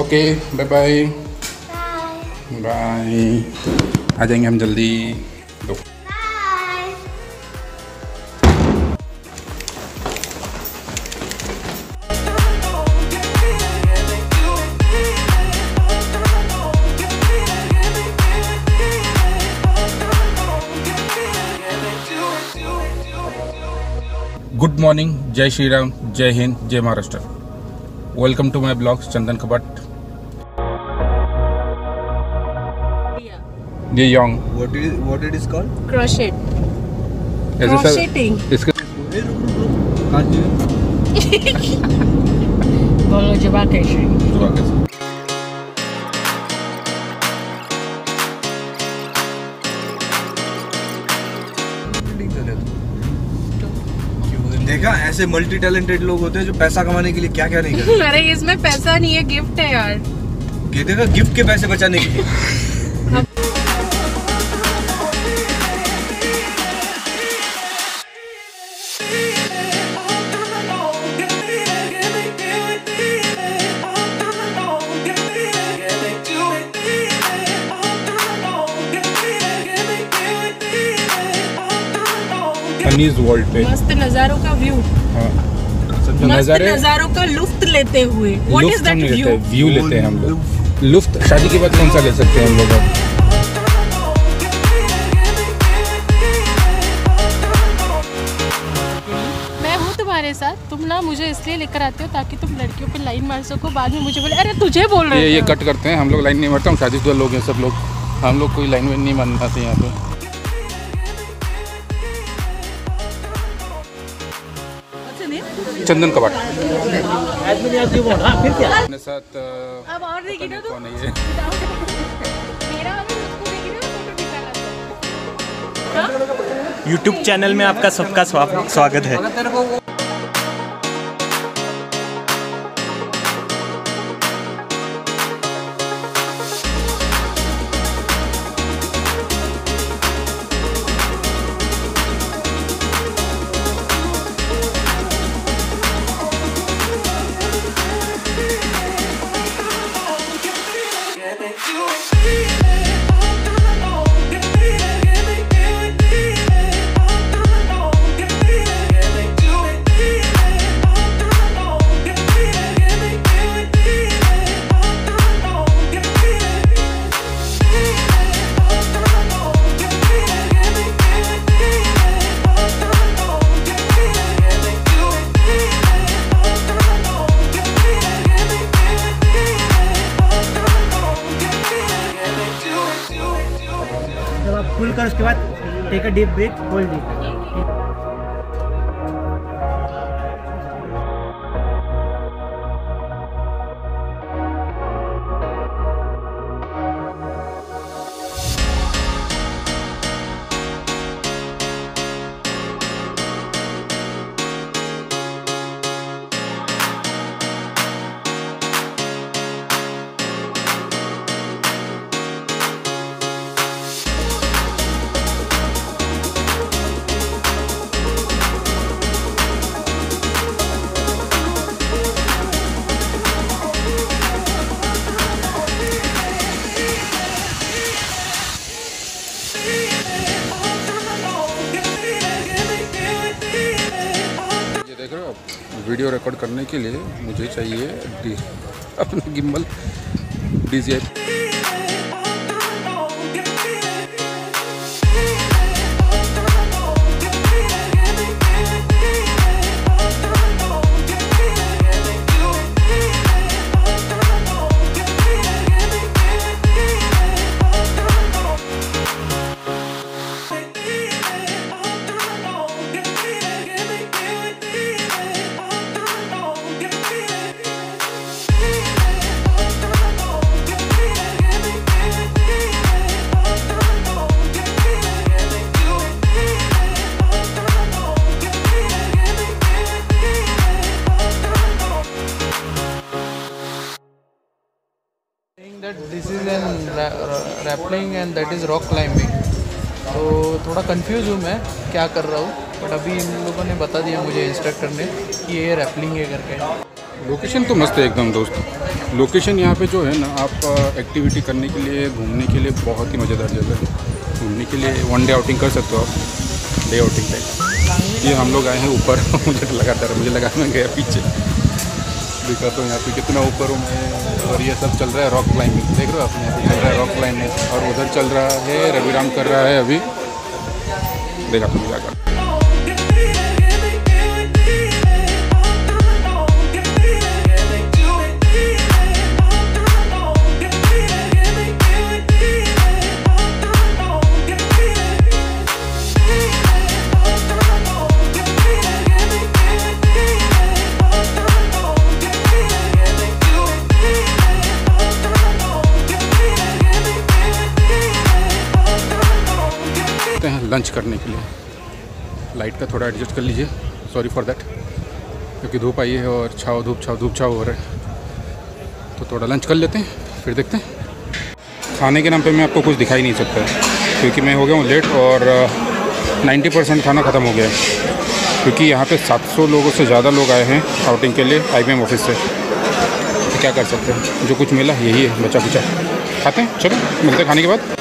Okay bye bye bye, आ जाएंगे हम जल्दी। दो गुड मॉर्निंग, जय श्री राम, जय हिंद, जय Maharashtra. Welcome to my blogs Chandan Kabat. ये young. What it is called? Crochet. Crocheting. इसका बोलो जबा कैसे? जबा कैसे? देखा ऐसे मल्टी टैलेंटेड लोग होते हैं जो पैसा कमाने के लिए क्या क्या नहीं करते। अरे इसमें पैसा नहीं है, गिफ्ट है यार। ये देखा गिफ्ट के पैसे बचाने के लिए। वर्ल्ड पे मस्त नजारों का व्यू, हाँ। नजारों का लुफ्त लेते हुए व्यू लेते हैं हम लोग। लुफ्त शादी के बाद कौन सा ले सकते हैं हम लोग? मैं हूँ तुम्हारे साथ, तुम ना मुझे इसलिए लेकर आते हो ताकि तुम लड़कियों पे लाइन मार सको, बाद में मुझे बोले अरे तुझे बोल रहे हैं। ये कट करते हैं, हम लोग लाइन नहीं मारते, हम शादीशुदा लोग हैं सब लोग, हम लोग कोई लाइन वाइन नहीं मानते यहाँ पे। चंदन कबाट अपने साथ कौन है ये? YouTube चैनल में आपका सबका स्वागत है। फुल कर उसके बाद एक डीप ब्रेक होल्ड लीजिए। वीडियो रिकॉर्ड करने के लिए मुझे चाहिए अपना gimbal DJM। Rappelling and that is rock climbing. तो थोड़ा कंफ्यूज हूँ मैं क्या कर रहा हूँ, बट अभी इन लोगों ने बता दिया मुझे इंस्ट्रक्टर ने कि ये रैपलिंग है करके। लोकेशन तो मस्त है एकदम दोस्त। लोकेशन यहाँ पे जो है ना, आप एक्टिविटी करने के लिए, घूमने के लिए बहुत ही मज़ेदार जगह है। घूमने के लिए वन डे आउटिंग कर सकते हो आप, डे आउटिंग टाइप। ये हम लोग आए हैं ऊपर मुझे लगा मैं गया पीछे, देखा तो यहाँ पे कितना ऊपर हूँ मैं। और ये सब चल रहा है रॉक क्लाइंबिंग, देख रहे हो आप, यहाँ चल रहा है रॉक क्लाइंबिंग। और उधर चल रहा है रविराम कर रहा है अभी, देखा तुम जाकर। लंच करने के लिए लाइट का थोड़ा एडजस्ट कर लीजिए, सॉरी फॉर दैट, क्योंकि धूप आई है और छाव हो रहा है। तो थोड़ा लंच कर लेते हैं, फिर देखते हैं। खाने के नाम पे मैं आपको कुछ दिखाई नहीं सकता क्योंकि मैं हो गया हूँ लेट और 90% खाना ख़त्म हो गया है, क्योंकि यहाँ पे 700 लोगों से ज़्यादा लोग आए हैं आउटिंग के लिए IBM ऑफिस से। तो क्या कर सकते हैं, जो कुछ मिला यही है बचा कुचा। खाते हैं, चलो मिलते हैं खाने के बाद।